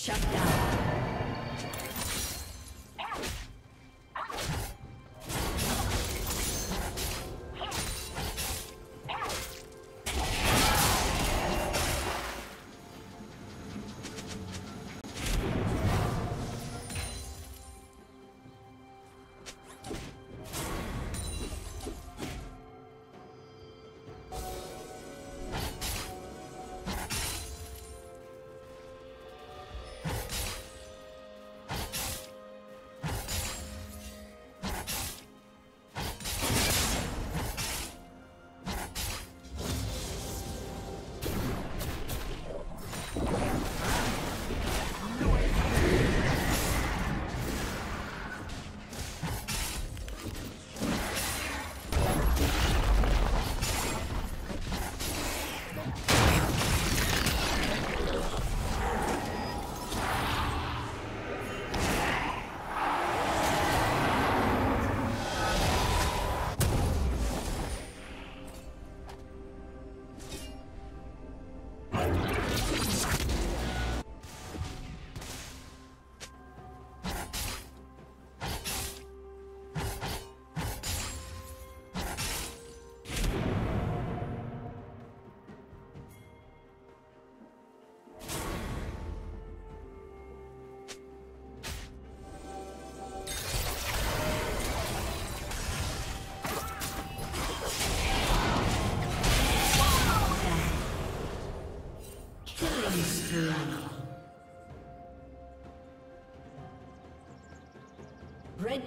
Shut down. Red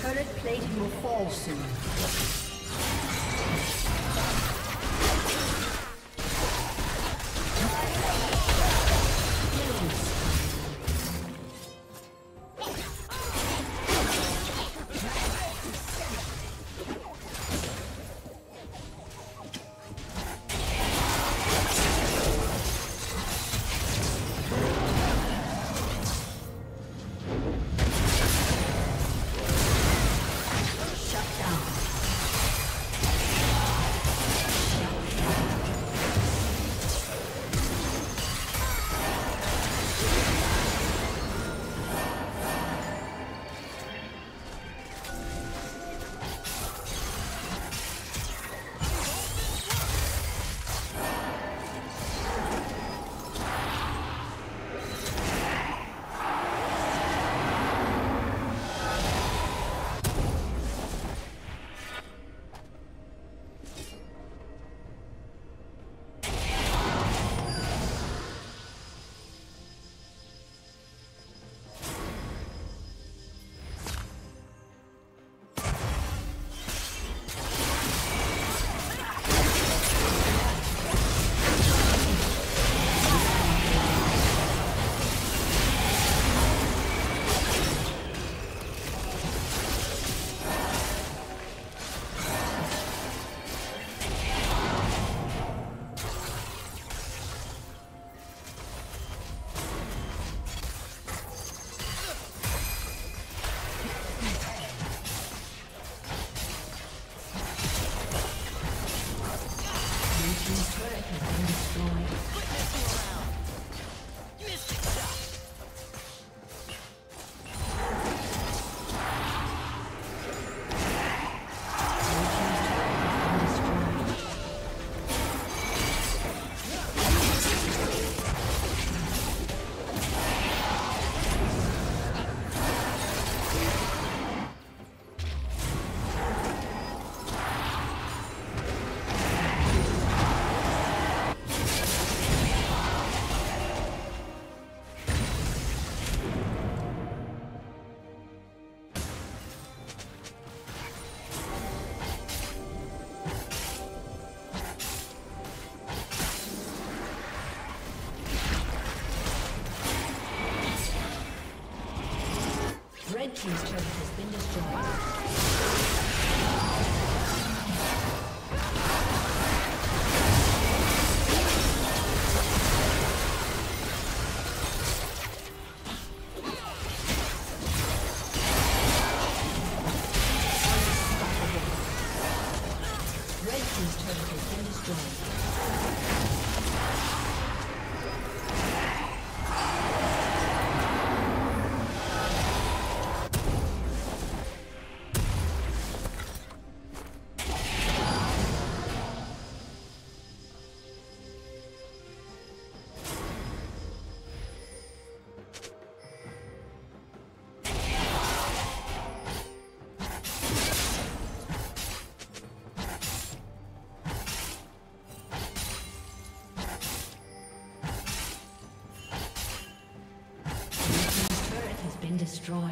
Turret plating will fall soon. His turret has been destroyed. been destroyed.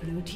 Blue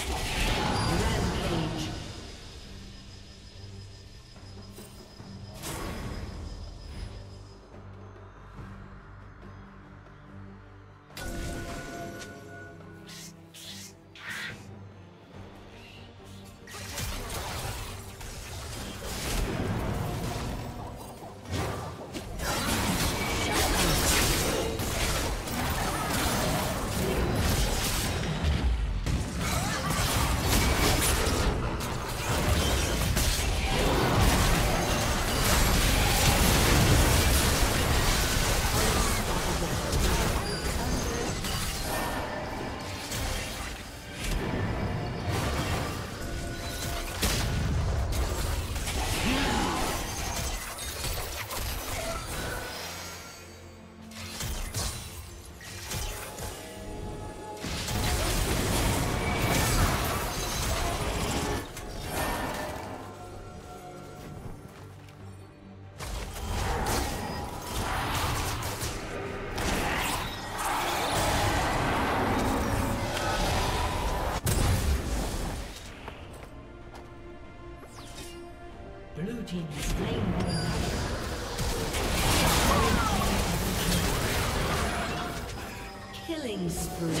Rampage. Blue team is playing Killing spree.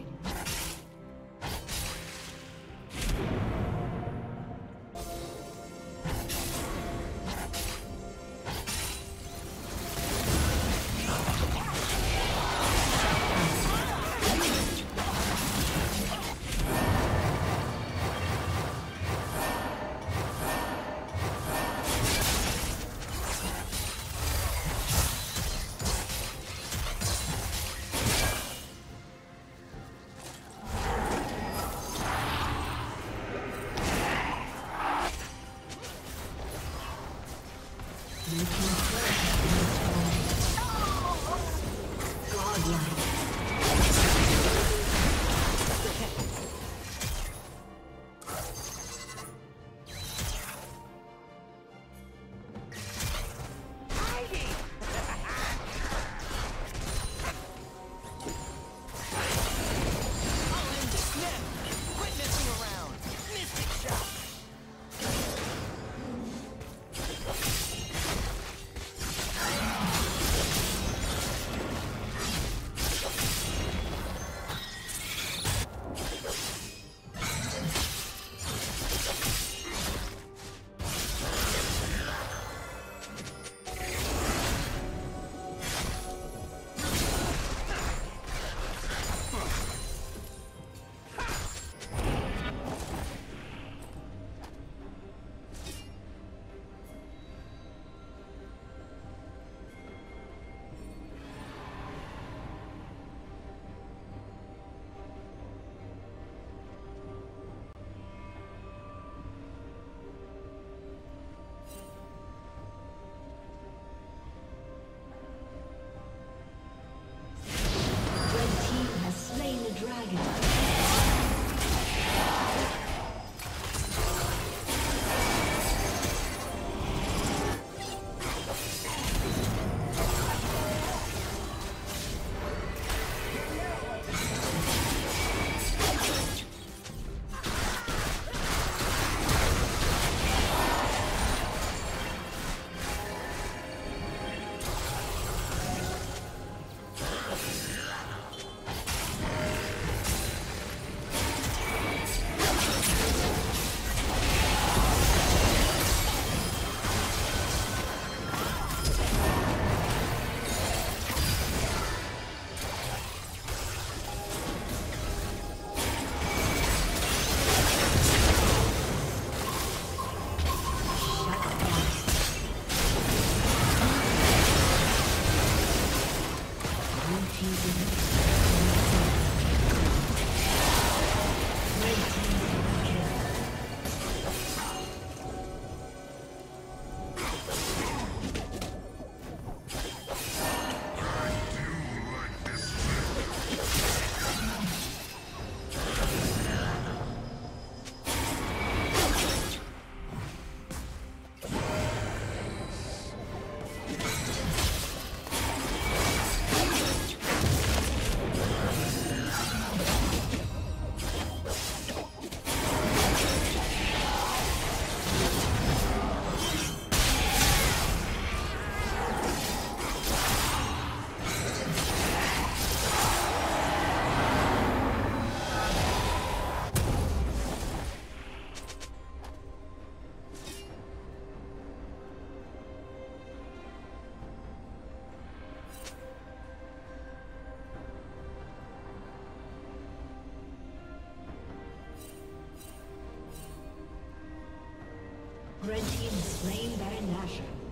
Red team slain Baron Nashor.